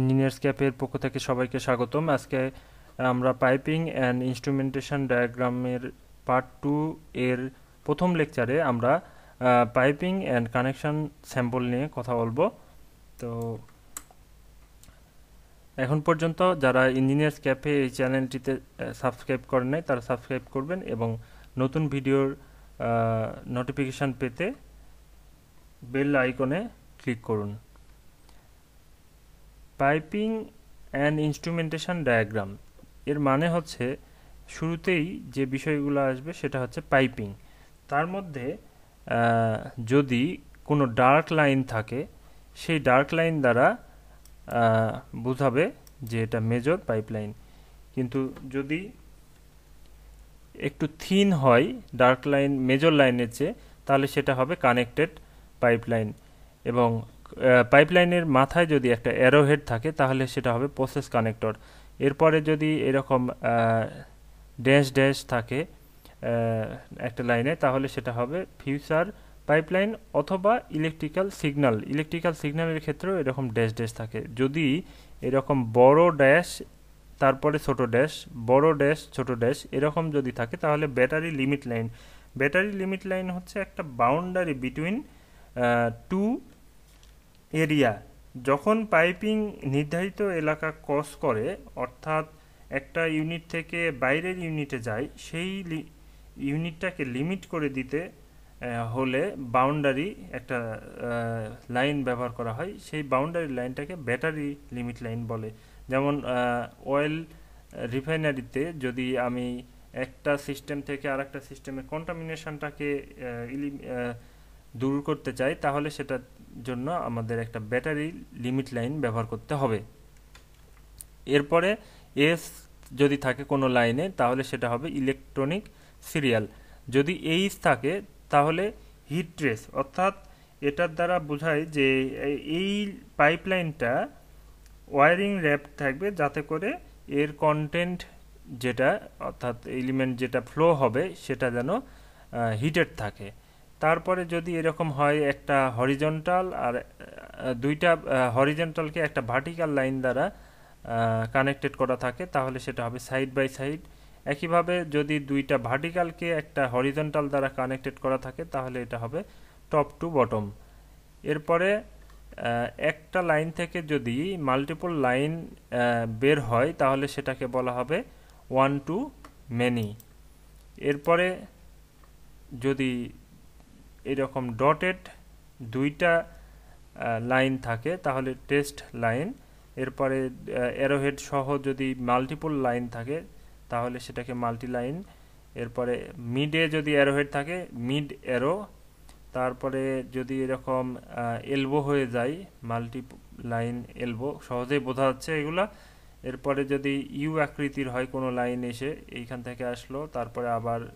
Engineers cafe पक्ष थेके सबाइके स्वागतम। आज के आमरा पाइपिंग एंड इन्स्ट्रुमेंटेशन डायग्रामेर पार्ट टू एर प्रथम लेक्चारे आमरा पाइपिंग एंड कानेक्शन सैम्पल निये कथा बोलबो। तो एखन पर्यन्त जारा इंजिनियर्स कैफे एई चैनलटिते सबस्क्राइब करेन नाई तारा सबस्क्राइब करबेन एबं नतुन भिडियोर नोटिफिकेशन पेते बेल आइकने क्लिक करुन। पाइपिंग एंड इन्स्ट्रुमेंटेशन डायग्राम एर माने होच्छे शुरूतेई जे विषयगुलो आसबे सेटा होच्छे पाइपिंग। तार मध्ये जदि कोनो डार्क लाइन थाके सेई डार्क लाइन द्वारा बोझाबे जे एटा मेजर पाइपलाइन, किन्तु जदि एकटु थिन हय डार्क लाइन मेजर लाइनेर चेये ताहले सेटा होबे कानेक्टेड पाइपलाइन। एबं पाइपलाइनेर माथाय जदि एकटा एरोहेड थाके ताहले सेटा होबे प्रसेस कानेक्टर। एरपरे जदि एरकम डैश डैश थाके एकटा लाइने ताहले सेटा होबे फ्यूचर पाइपलाइन अथवा इलेक्ट्रिकल सिगनालेर क्षेत्रेओ एरकम डैश डैश थाके। जदि एरकम बड़ो डैश तारपरे छोटो डैश बड़ो डैश छोटो डैश एरकम जदि थाके ताहले बैटारि लिमिट लाइन हच्छे एकटा बाउंडारि बिटुइन टू एरिया। जखन पाइपिंग निर्धारित एलाका क्रस करे अर्थात एक यूनिट थेके बाइरेर यूनिटे जाए सेई यूनिटटाके लिमिट करे दिते होले बाउंडारि एकटा लाइन व्यवहार करा हय। सेई बाउंडारि लाइनटाके बैटारि लिमिट लाइन बोले। जेमन अएल रिफाइनारिते जदि आमी एकटा सिस्टेम थेके आरेकटा सिस्टेमे कन्टामिनेशनटाके दूर करते चाई ताहले सेटा জন্য আমাদের একটা ব্যাটারি লিমিট লাইন ব্যবহার করতে হবে। এরপরে এস যদি থাকে কোনো লাইনে তাহলে সেটা হবে ইলেকট্রনিক সিরিয়াল। যদি এইচ থাকে তাহলে হিট ট্রেস, অর্থাৎ এটার দ্বারা বোঝায় যে এই পাইপলাইনটা ওয়্যারিং র‍্যাপ থাকবে যাতে করে এর কন্টেন্ট যেটা অর্থাৎ এলিমেন্ট যেটা ফ্লো হবে সেটা যেন হিটেড থাকে। तारपरे जदि एरकम हय एकटा हरिजन्टाल और दुईटा हरिजन्टाल के एकटा भार्टिकल लाइन द्वारा कानेक्टेड करा थाके ताहले सेटा हबे साइड बाई साइड। एकी भावे जदि दुईटा भार्टिकल के एकटा हरिजन्टाल द्वारा कानेक्टेड करा थाके ताहले एटा हबे टप टू बटम। एरपरे एकटा लाइन थेके जदि माल्टिपल लाइन बेर हय ताहले सेटाके बला हबे वन टू मेनी। एरपरे जदि एरकम डटेड दुईटा लाइन थाके ताहले टेस्ट लाइन। एरपरे एरोहेड सह जदि माल्टिपल लाइन थाके ताहले सेटाके माल्टी लाइन। एरपरे मिडे जदि एरोहेड थाके मिड एरो। तारपरे जदि एरकम एल्बो हये जाए माल्टी लाइन एल्बो, सहजेई बोझा जाच्छे एगुला। एरपरे जदि इउ आकृतिर हय कोनो लाइन एसे एइखान थेके आसलो तारपरे आबार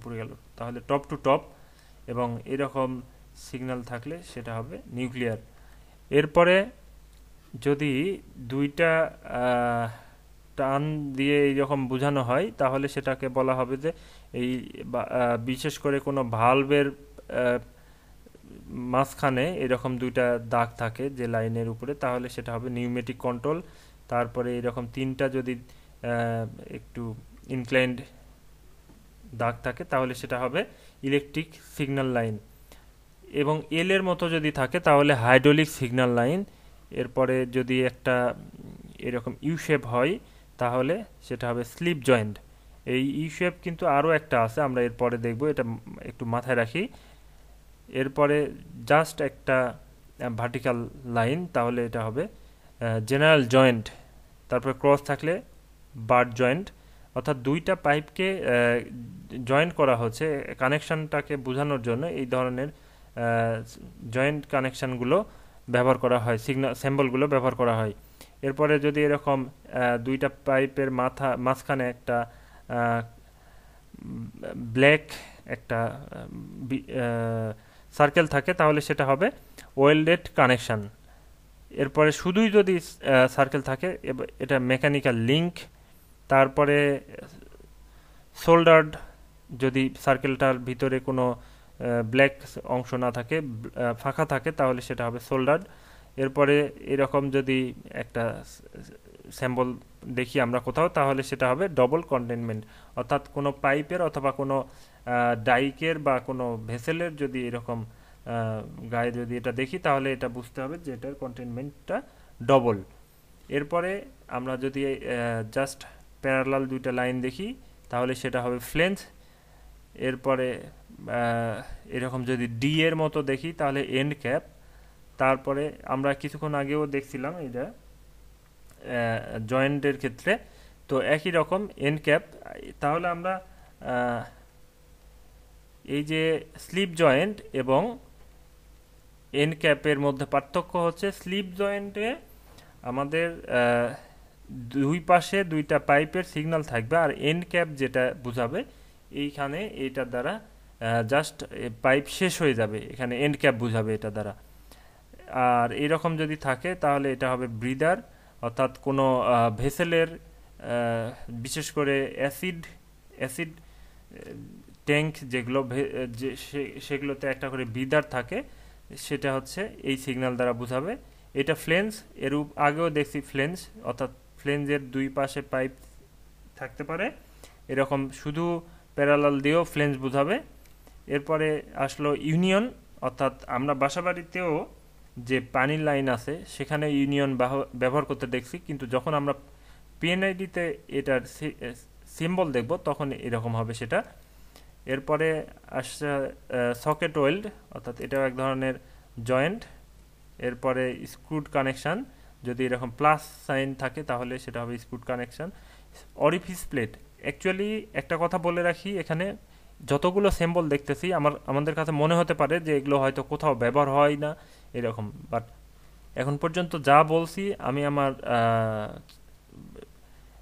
उपरे गेलो ताहले टप टू टप एवं एरकम सिग्नल थाकले सेटा हबे निउक्लियार। एरपरे जदि दुईटा टान दिए एरकम बोझानो हय ताहले सेटाके बला हबे जे एई विशेष करे कोनो भाल्वेर मासखाने एरकम दुईटा दाग थाके जे लाइनेर उपरे ताहले सेटा हबे निउमेटिक कंट्रोल। तारपरे एरकम तीनटा जदि एकटु इनक्लाइन्ड दाग थाके ताहले सेटा हबे इलेक्ट्रिक सिगनल लाइन। एवं एल एर मतो जदि थाके ताहले हाइड्रोलिक सिगनल लाइन। एरपरे जदि एकटा एरकम इउ शेप हय ताहले सेटा हबे स्लिप जॉइंट। एई इउ शेप किन्तु आरो एकटा आछे, आमरा एरपरे देखबो, एटा एकटु माथाय राखी। एरपरे जस्ट एकटा भार्टिकल लाइन ताहले एटा हबे जेनारेल जॉइंट। तारपरे क्रस थाकले बार्ड जॉइंट। अर्थात दुईटा पाइप के जॉइंट करा होच्छे कानेक्शनटाके बोझानोर जोन्नो एई धरनेर जॉइंट कानेक्शनगुलो व्यवहार करा हय, सिगनाल सैम्पलगुलो व्यवहार करा हय। एरपरे जदि एरकम दुईटा पाइपेर माझखाने एकटा ब्लैक एकटा सार्केल थाके ताहले सेटा हबे वेल्डेड कानेक्शन। एरपरे शुधुई जदि सार्केल थाके एटा मेकानिकल लिंक। तारपरे सोल्डार्ड जदि सार्केलटार भितरे कोनो ब्लैक अंश ना थाके फाँका थाके ताहले सेटा हबे सोल्डार्ड। এরপরে এরকম যদি একটা স্যাম্পল দেখি আমরা কোথাও তাহলে সেটা হবে ডবল কনটেইনমেন্ট অর্থাৎ কোনো পাইপের অথবা কোনো ডাইকের বা কোনো ভেসেলের যদি এরকম গায়ে যদি এটা দেখি তাহলে এটা বুঝতে হবে যে এটার কনটেইনমেন্টটা ডবল। এরপরে আমরা যদি জাস্ট প্যারালাল দুইটা লাইন দেখি তাহলে সেটা হবে ফ্লেন্থ। এরপরে এরকম যদি ডি এর মতো দেখি তাহলে এন্ড ক্যাপ। তারপরে আমরা কিছুক্ষণ আগেও দেখছিলাম এটা জয়েন্টের ক্ষেত্রে, তো একই রকম এন্ড ক্যাপ। তাহলে আমরা এই যে স্লিপ জয়েন্ট এবং এন্ড ক্যাপের মধ্যে পার্থক্য হচ্ছে স্লিপ জয়েন্টে আমাদের দুই পাশে দুইটা পাইপের সিগন্যাল থাকবে, আর এন্ড ক্যাপ যেটা বোঝাবে এইখানে এইটার দ্বারা জাস্ট পাইপ শেষ হয়ে যাবে, এখানে এন্ড ক্যাপ বোঝাবে এটা দ্বারা। আর এরকম যদি থাকে তাহলে এটা হবে ব্রিদার অর্থাৎ কোনো ভেসেলের বিশেষ করে অ্যাসিড ট্যাঙ্ক যেগুলো সেগুলোতে একটা করে ব্রিদার থাকে সেটা হচ্ছে এই সিগন্যাল দ্বারা বোঝাবে। এটা ফ্লেন্স, এর আগেও দেখছি ফ্লেন্স অর্থাৎ ফ্লেন্সের দুই পাশে পাইপ থাকতে পারে, এরকম শুধু প্যারালাল দিয়েও ফ্লেন্স বোঝাবে। এরপরে আসলো ইউনিয়ন অর্থাৎ আমরা বাসাবাড়িতেও যে পানির লাইন আছে সেখানে ইউনিয়ন ব্যবহার করতে দেখছি, কিন্তু যখন আমরা পিএনআইডিতে এটার সিম্বল দেখব তখন এরকম হবে সেটা। এরপরে আসছে সকেট ওয়েল্ড অর্থাৎ এটাও এক ধরনের জয়েন্ট। এরপরে স্ক্রুড কানেকশান, যদি এরকম প্লাস সাইন থাকে তাহলে সেটা হবে screwed connection. Orifice plate, actually একটা কথা বলে রাখি এখানে যতগুলো সিম্বল দেখতেছি আমাদের কাছে মনে হতে পারে যে এগুলো হয়তো কোথাও ব্যবহার হয় না এরকম, বাট এখন পর্যন্ত যা বলছি আমি আমার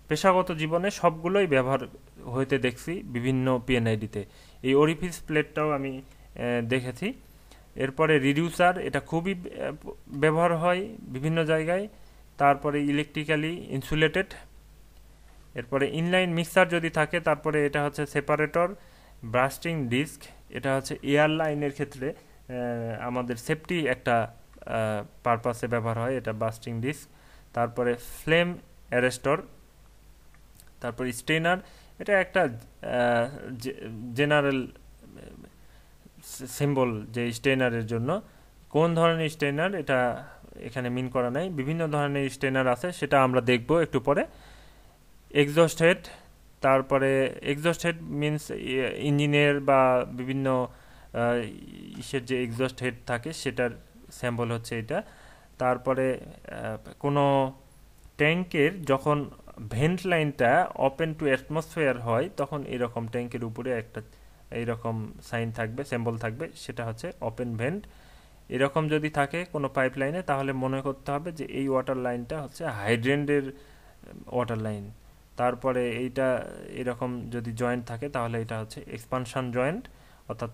পেশাগত জীবনে সবগুলোই ব্যবহার হইতে দেখছি বিভিন্ন পিএনআইডিতে, এই অরিফিস প্লেটটাও আমি দেখেছি। এরপরে রিডিউসার, এটা খুবই ব্যবহার হয় বিভিন্ন জায়গায়। তারপরে ইলেকট্রিক্যালি ইনসুলেটেড, এরপরে ইনলাইন মিক্সার যদি থাকে, তারপরে এটা হচ্ছে সেপারেটর। ব্রাস্টিং ডিস্ক, এটা হচ্ছে এয়ারলাইনের ক্ষেত্রে আমাদের সেফটি একটা পারপাসে ব্যবহার হয় এটা ব্রাস্টিং ডিস্ক। তারপরে ফ্লেম অ্যারেস্টর, তারপরে স্টেনার, এটা একটা জেনারেল সিম্বল যে স্টেনারের জন্য কোন ধরনের স্টেনার এটা এখানে মিন করা নাই, বিভিন্ন ধরনের স্টেনার আছে সেটা আমরা দেখব একটু পরে। এক্সজস্ট হেড, তারপরে এক্সজস্ট হেড মিনস ইঞ্জিনের বা বিভিন্ন ইসের যে এক্সজস্ট হেড থাকে সেটার স্যাম্পল হচ্ছে এটা। তারপরে কোনো ট্যাঙ্কের যখন ভেন্ট লাইনটা ওপেন টু অ্যাটমসফেয়ার হয় তখন এরকম ট্যাঙ্কের উপরে একটা এইরকম সাইন থাকবে, স্যাম্পল থাকবে, সেটা হচ্ছে ওপেন ভেন্ট। এরকম যদি থাকে কোনো পাইপ লাইনে তাহলে মনে করতে হবে যে এই ওয়াটার লাইনটা হচ্ছে হাইড্রেন্টের ওয়াটার লাইন। তারপরে এইটা এরকম যদি জয়েন্ট থাকে তাহলে এটা হচ্ছে এক্সপানশান জয়েন্ট অর্থাৎ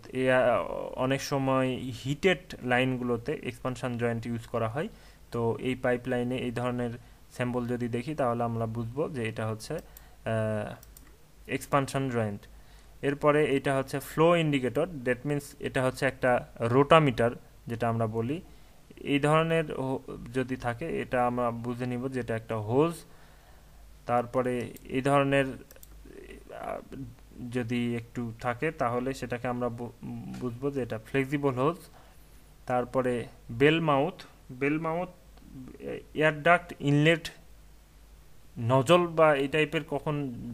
অনেক সময় হিটেড লাইনগুলোতে এক্সপানশান জয়েন্ট ইউজ করা হয়, তো এই পাইপ লাইনে এই ধরনের স্যাম্পল যদি দেখি তাহলে আমরা বুঝবো যে এটা হচ্ছে এক্সপানশান জয়েন্ট। এরপরে এটা হচ্ছে ফ্লো ইন্ডিকেটর, দ্যাট মিনস এটা হচ্ছে একটা রোটামিটার যেটা আমরা বলি, এই ধরনের যদি থাকে এটা আমরা বুঝে নিব যেটা একটা হোজ। তারপরে এই ধরনের যদি একটু থাকে তাহলে সেটাকে আমরা বুঝবো যে এটা ফ্লেক্সিবল হোজ। তারপরে bellmouth, bellmouth air duct inlet nozzle বা এই টাইপের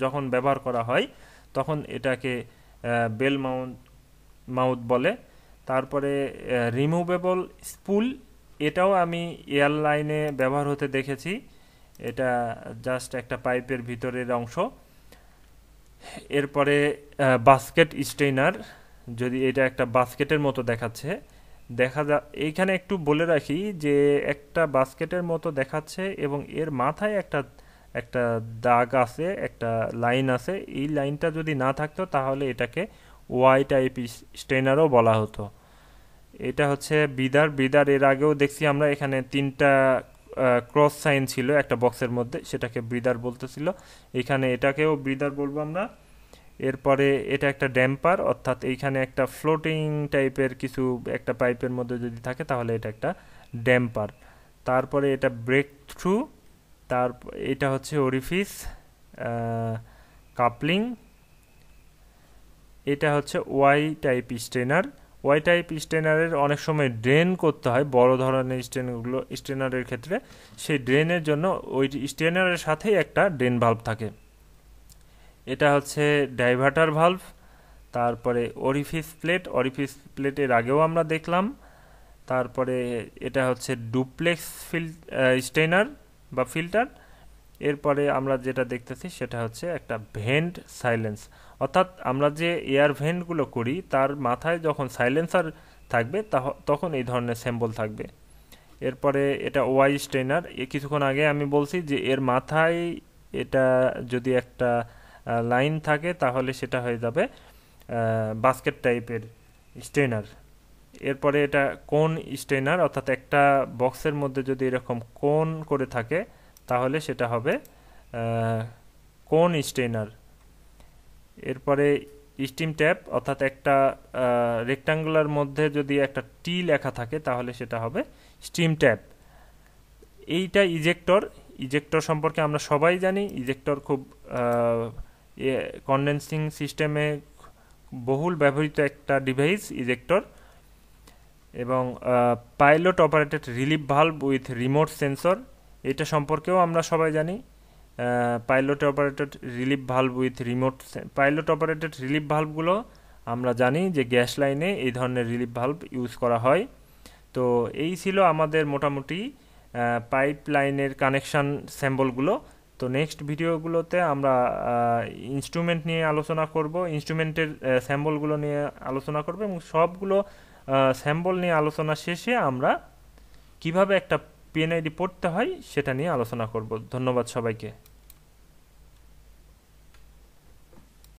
যখন ব্যবহার করা হয় তখন এটাকে বেল মাউথ বলে। তারপরে রিমুভেবল স্পুল, এটাও আমি এয়ারলাইনে ব্যবহার হতে দেখেছি, এটা জাস্ট একটা পাইপের ভিতরের অংশ। এরপরে বাস্কেট স্টেইনার, যদি এটা একটা বাস্কেটের মতো দেখাচ্ছে এইখানে একটু বলে রাখি যে একটা বাস্কেটের মতো দেখাচ্ছে এবং এর মাথায় একটা দাগ আছে, একটা লাইন আছে, এই লাইনটা যদি না থাকতো তাহলে এটাকে ওয়াই টাইপ স্টেনারও বলা হতো। এটা হচ্ছে ব্রিদার, এর আগেও দেখছি আমরা এখানে তিনটা ক্রস সাইন ছিল একটা বক্সের মধ্যে, সেটাকে ব্রিদার বলতেছিল, এখানে এটাকেও ব্রিদার বলবো আমরা। এরপরে এটা একটা ড্যাম্পার অর্থাৎ এইখানে একটা ফ্লোটিং টাইপের কিছু একটা পাইপের মধ্যে যদি থাকে তাহলে এটা একটা ড্যাম্পার। तारपरे एटा ब्रेक थ्रू तार एटा होच्छे ओरिफिस कापलिंग एटा होच्छे Y type strainer. Y type स्ट्रेनारेर अनेक समय ड्रेन करते हैं बड़ो धरनेर स्ट्रेनगुलो स्ट्रेनारेर क्षेत्रे सेई ड्रेनेर जोन्नो ओई स्ट्रेनारेर साथेई एकटा ड्रेन भाल्व थाके। एटा होच्छे डाइभार्टार भाल्व। तारपरे ओरिफिस प्लेट, ओरिफिस प्लेटेर आगेओ आमरा देखलाम। तारपरे एटा होच्छे डुप्लेक्स स्ट्रेनार बा फिल्टार। एरपरे आमरा जेटा देखतेछि सेटा होच्छे एकटा भेंट साइलेंस, अर्थात आमरा जे एयार भेंटगुलो करी तार माथाय जखन साइलेंसार थाकबे तखन एई धरनेर सिम्बल थाकबे। एरपरे एटा वाई स्ट्रेनार। किछुक्षण आगे आमि बोलछि जे एर माथाय एटा जोदि एकटा लाइन थाके ताहले सेटा हये जाबे बास्केट टाइपेर स्ट्रेनार। एरपरे एटा कोन स्ट्रेनार, अर्थात एकटा बक्सेर मध्ये जोदि एरकम कोन करे थाके ताहले सेटा हबे कोन स्ट्रेनार। एरपरे स्टीम टैप, अर्थात एकटा रेक्टांगुलार मध्ये जोदि एकटा टी लेखा थाके ताहले सेटा हबे स्टीम टैप। एइटा इजेक्टर। इजेक्टर सम्पर्के आमरा सबाई जानी। इजेक्टर खूब कन्डेंसिंग सिस्टेमे बहुल व्यवहृत एकटा डिवाइस इजेक्टर। एवं pilot operated relief valve with remote sensor, एटा सम्पर्केও আমরা সবাই জানি। Pilot operated relief valve with remote. Pilot operated relief ভালভগুলো আমরা জানি যে গ্যাস লাইনে এই ধরনের রিলিফ ভালভ ইউজ করা হয়। তো এই ছিল আমাদের মোটামুটি পাইপ লাইনের কানেকশন স্যাম্পলগুলো। তো নেক্সট ভিডিওগুলোতে আমরা ইনস্ট্রুমেন্ট নিয়ে আলোচনা করব, ইনস্ট্রুমেন্টের স্যাম্পলগুলো নিয়ে আলোচনা করব এবং সবগুলো স্যাম্পল নিয়ে আলোচনা শেষে আমরা কিভাবে একটা P&ID পড়তে হয় সেটা নিয়ে আলোচনা করব। ধন্যবাদ সবাইকে।